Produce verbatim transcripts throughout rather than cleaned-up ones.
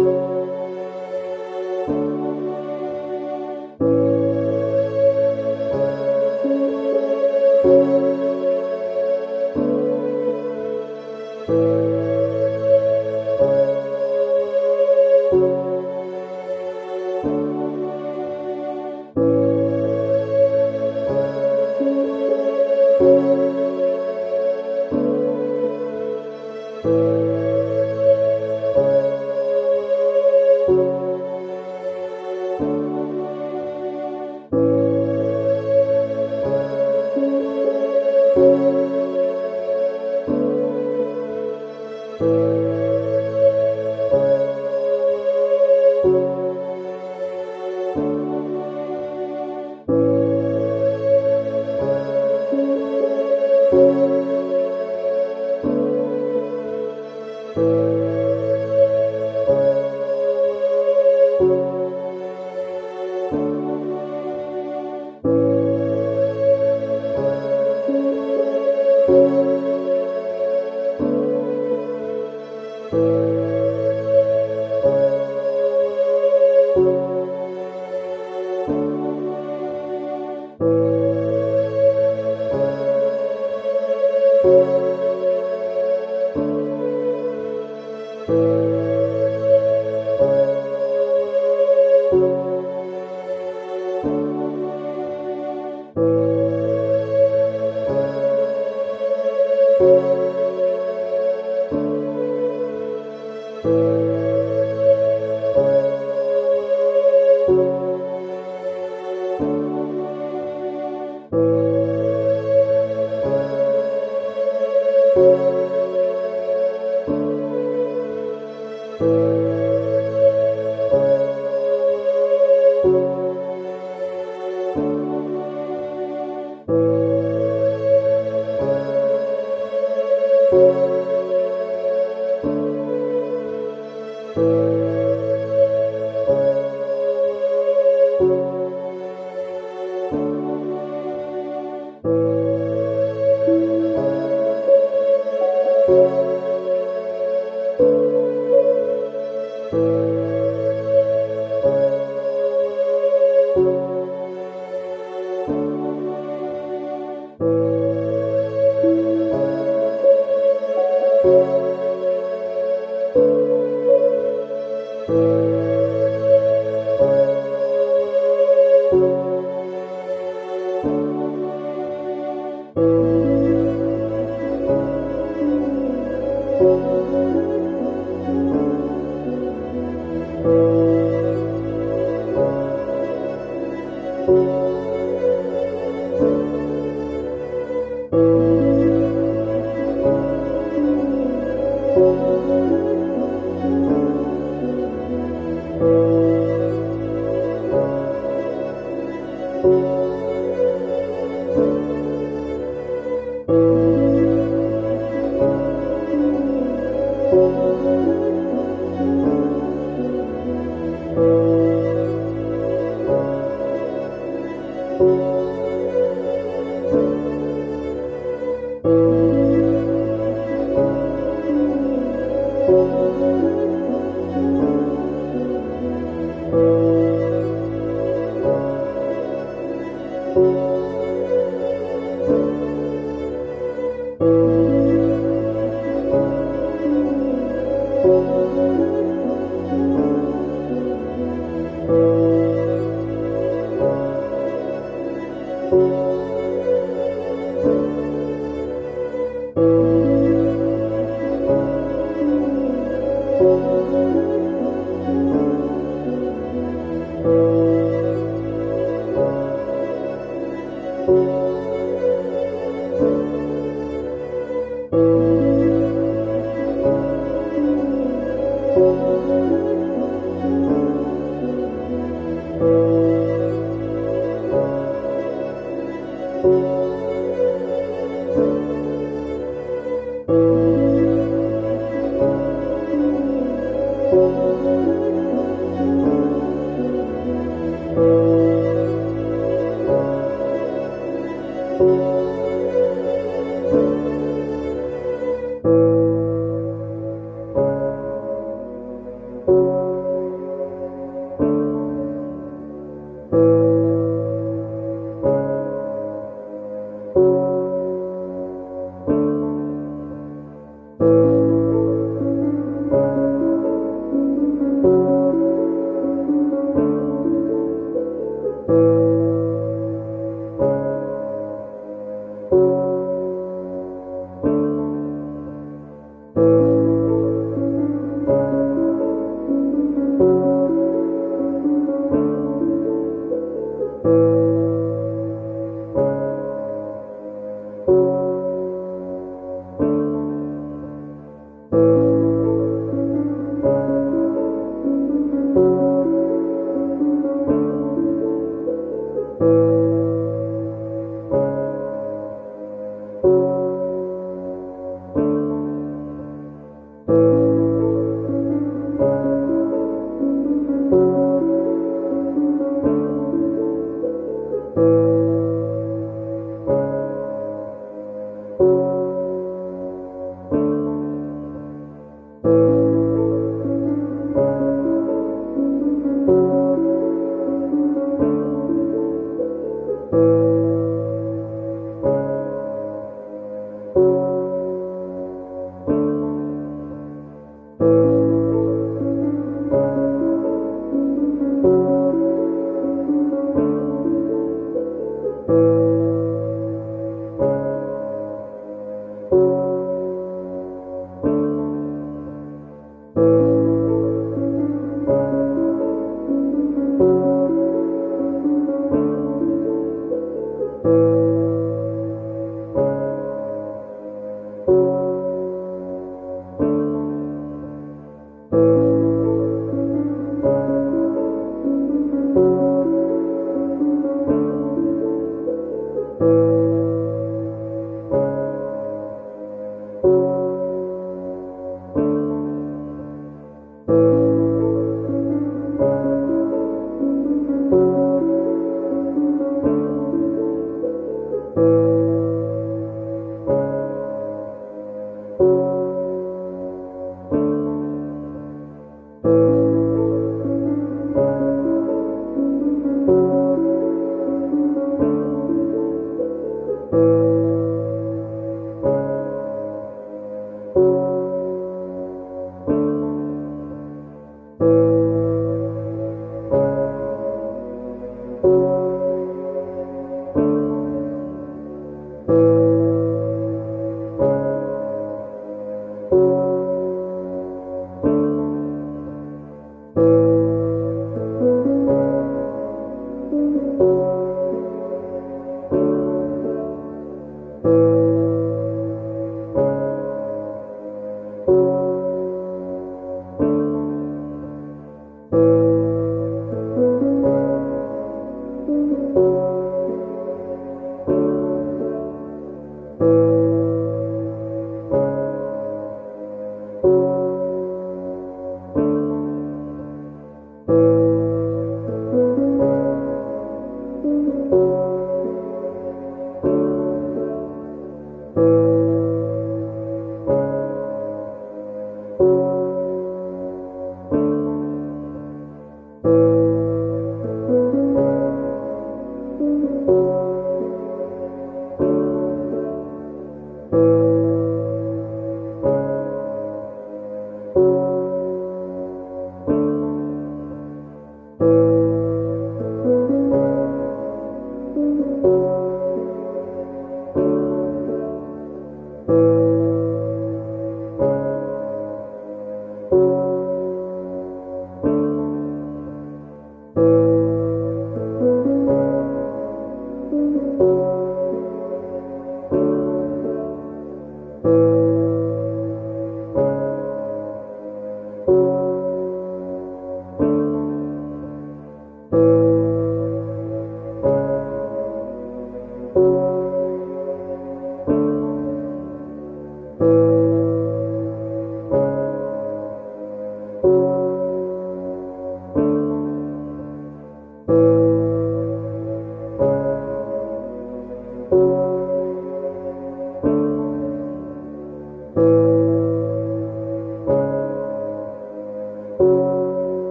Thank you.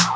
What?